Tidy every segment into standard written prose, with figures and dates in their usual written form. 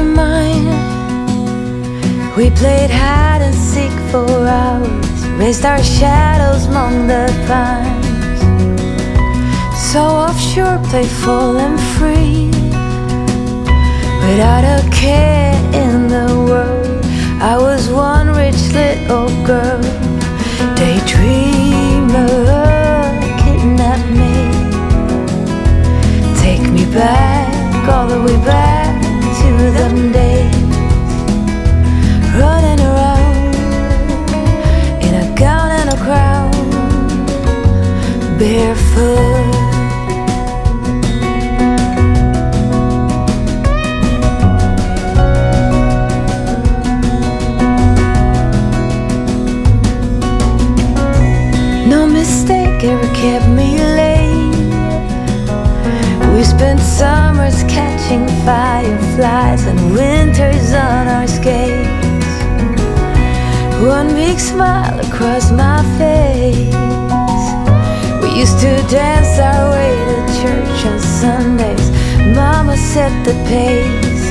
were mine. We played hide and seek for hours, raised our shadows among the pines. So offshore, playful and free, without a care in the world, I was one rich little girl. Daydreamer, kidnap me, take me back, all the way back to them days. Running around in a gown and a crown, barefoot. No mistake ever kept me late. We spent summers catching fireflies and winters on our skates. One big smile across my face. We used to dance our way to church on Sundays. Mama set the pace.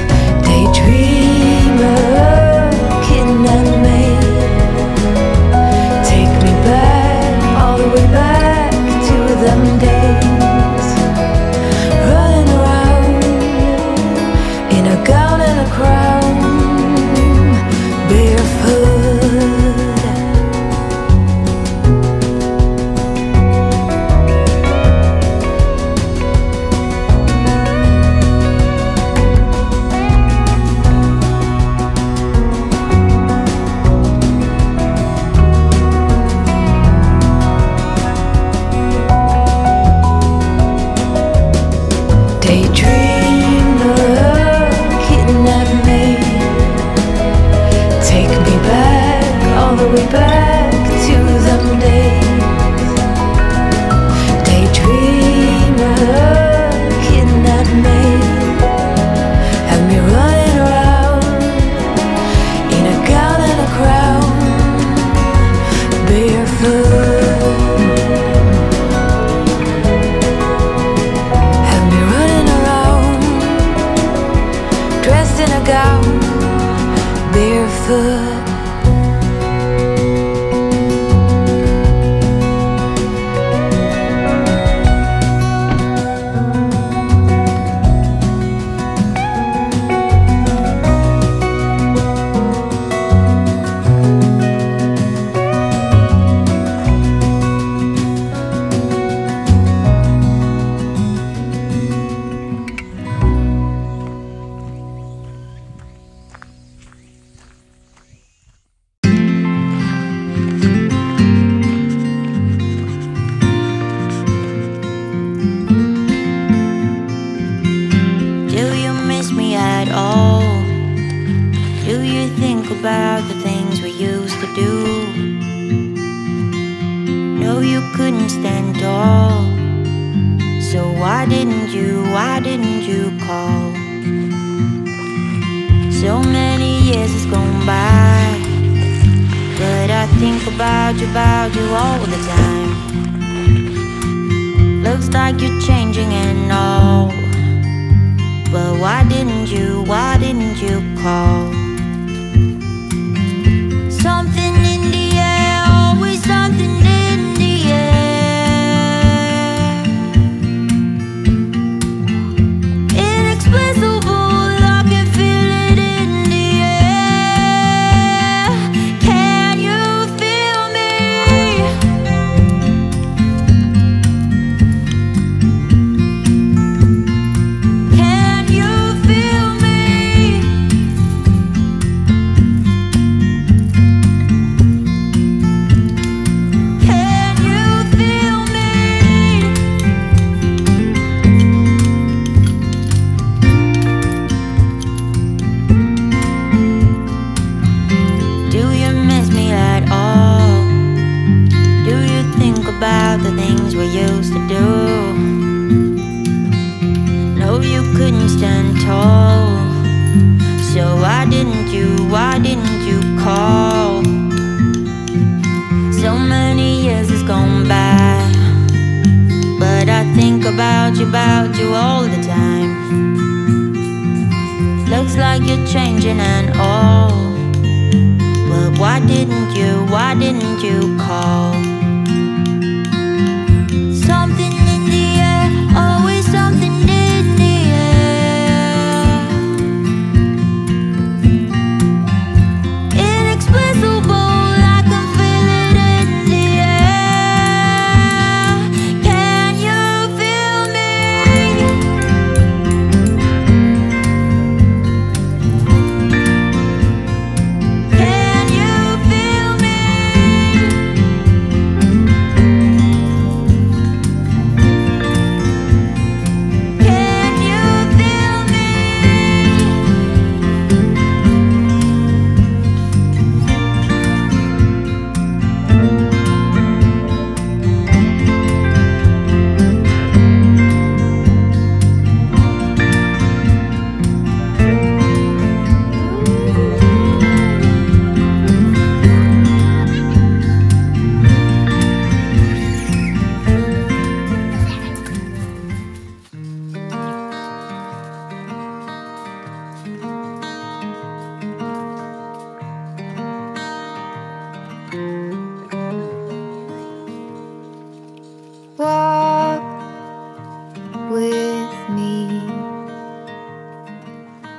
Daydreamer, kidnap me, take me back, all the way back to them days. Running around in a gown and a crown, barefoot. looks like you're changing and all. But why didn't you call? Something in the air, always something in the air. Inexplicable, I can feel it in the air. Can you feel me? Can you feel me? Can you feel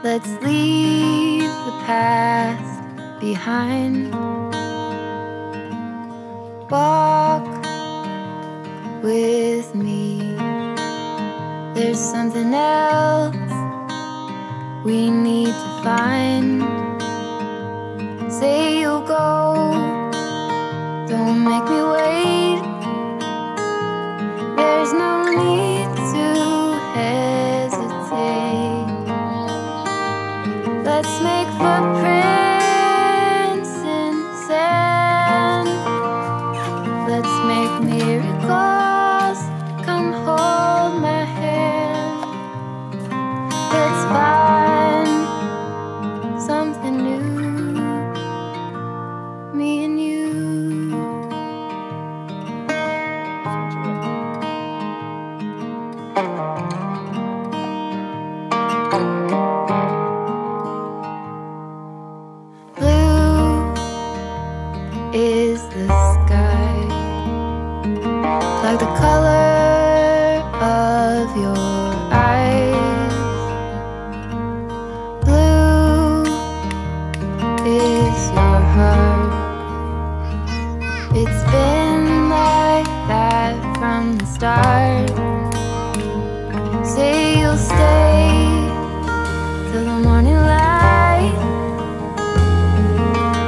Let's leave the past behind. Walk with me. There's something else we need to find. Say you'll go, don't make me wait. There's no need to hesitate. Let's make footprints in the sand. Let's make miracles. Come hold my hand. Let's find something new, me and you. Is the sky like the color of your eyes? Blue is your heart. It's been like that from the start. Say you'll stay till the morning light.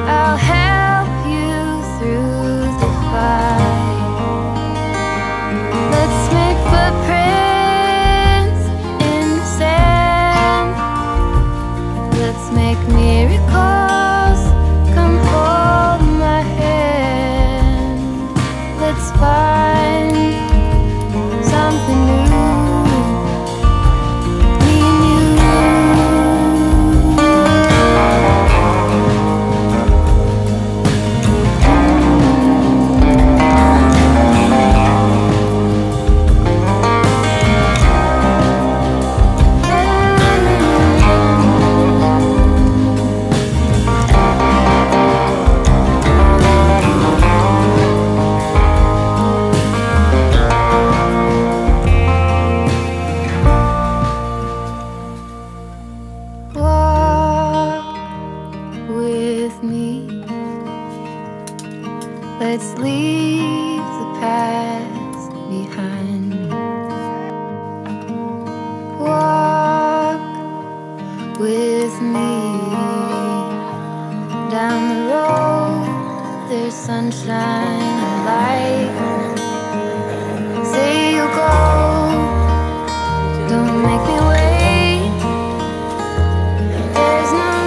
I'll have me. Let's leave the past behind. Walk with me down the road. There's sunshine and light. Say you'll go, don't make me wait. Let's find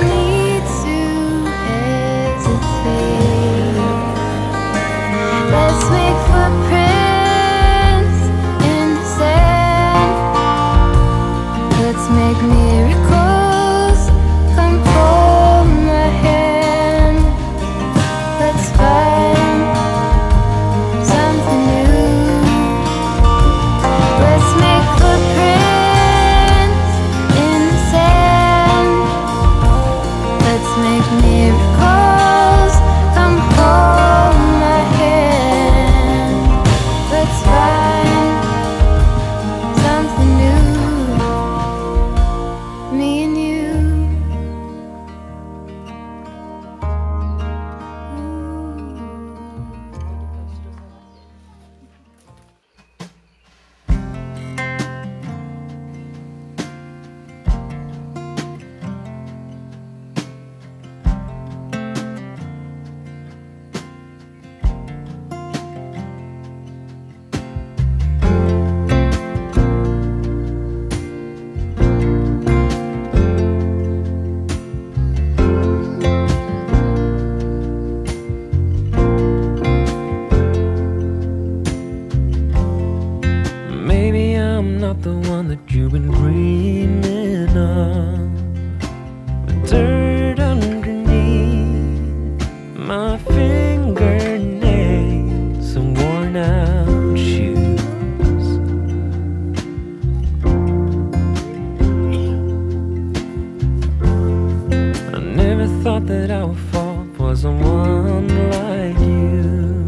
thought that I would fall for someone like you,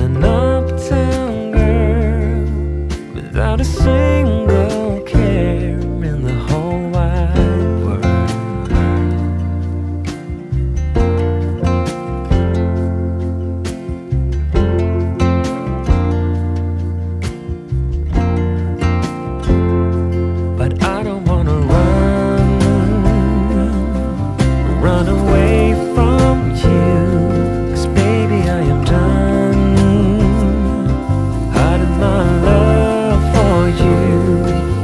an uptown girl without a single care in the whole wide world. But I don't wanna run away from you, 'cause baby I am done hiding my love for you.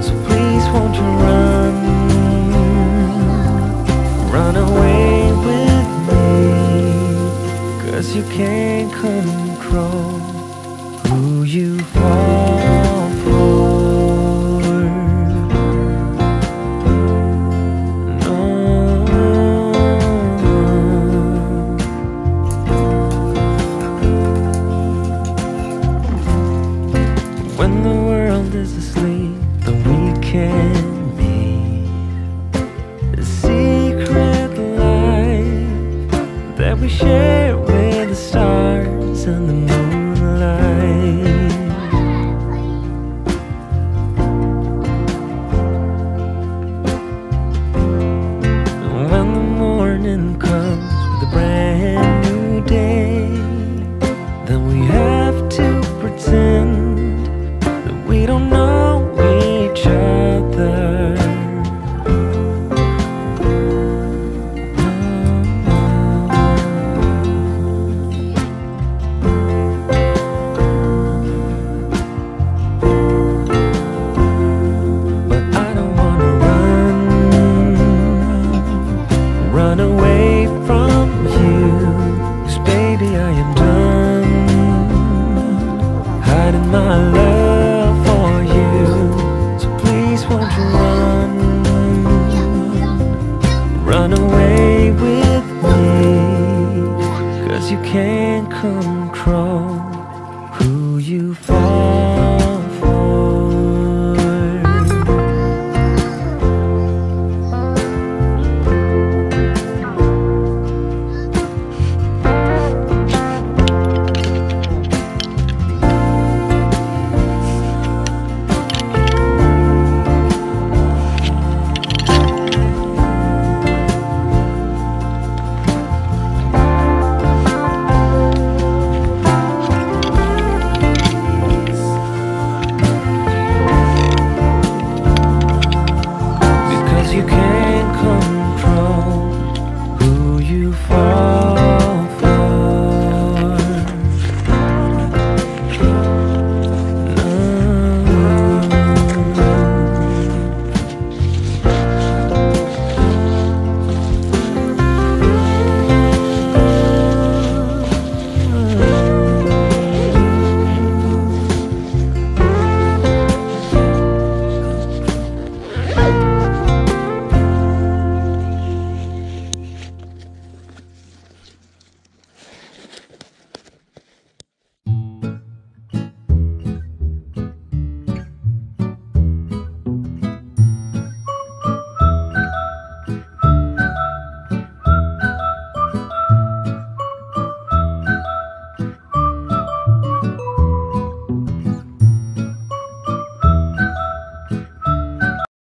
So please won't you run away with me, 'cause you can't control who you fall for. When the world is asleep, then we can meet. The secret life that we share with the stars and the moonlight. And when the morning comes with a brand new day, then we have to pretend we don't know each other. But I don't wanna run away from you, 'cause baby I am done hiding my love. Run away with me, 'cause you can't control